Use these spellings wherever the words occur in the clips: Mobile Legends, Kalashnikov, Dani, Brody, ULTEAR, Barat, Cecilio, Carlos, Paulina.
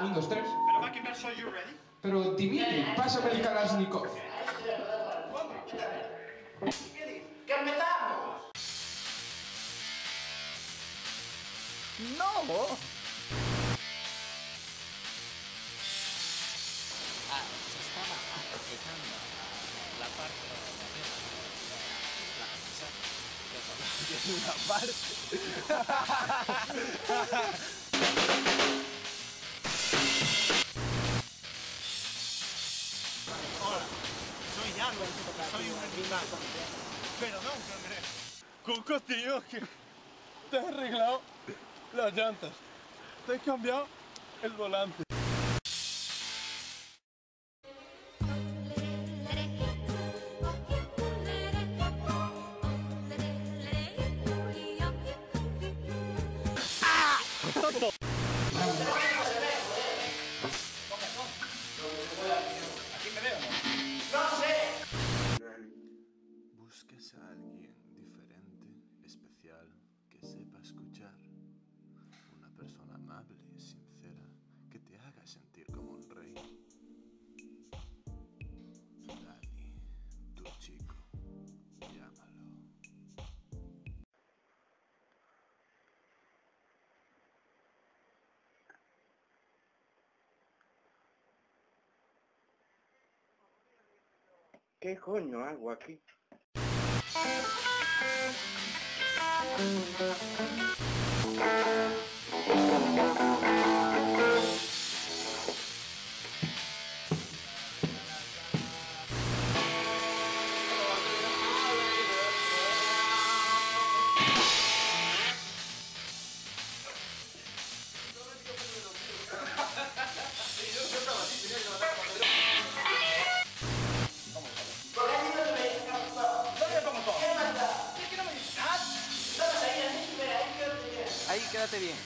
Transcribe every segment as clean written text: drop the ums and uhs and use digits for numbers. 1, 2, 3. Pero Dimitri, pásame el Kalashnikov. ¡Que metamos! ¡No! Ah, se estaba aplicando la parte de la mesa. La mesa. Hola, soy Dani, soy un animal, pero no un cangrejo. Con costillos que te has arreglado las llantas, te has cambiado el volante. ¿Buscas a alguien diferente, especial, que sepa escuchar? Una persona amable, sincera, que te haga sentir como un rey. Dani, tu chico, llámalo. ¿Qué coño hago aquí? Ahí, quédate bien.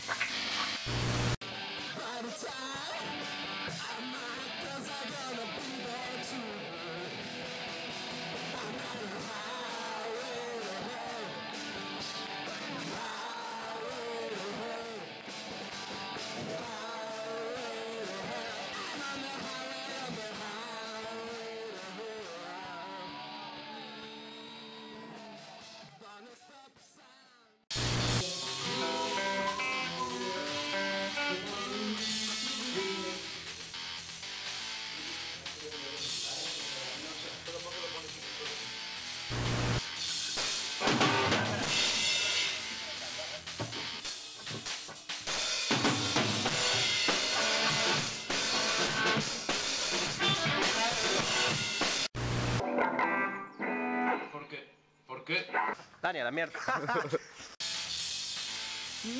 ¿Por qué? Dani, a la mierda.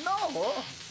¡No!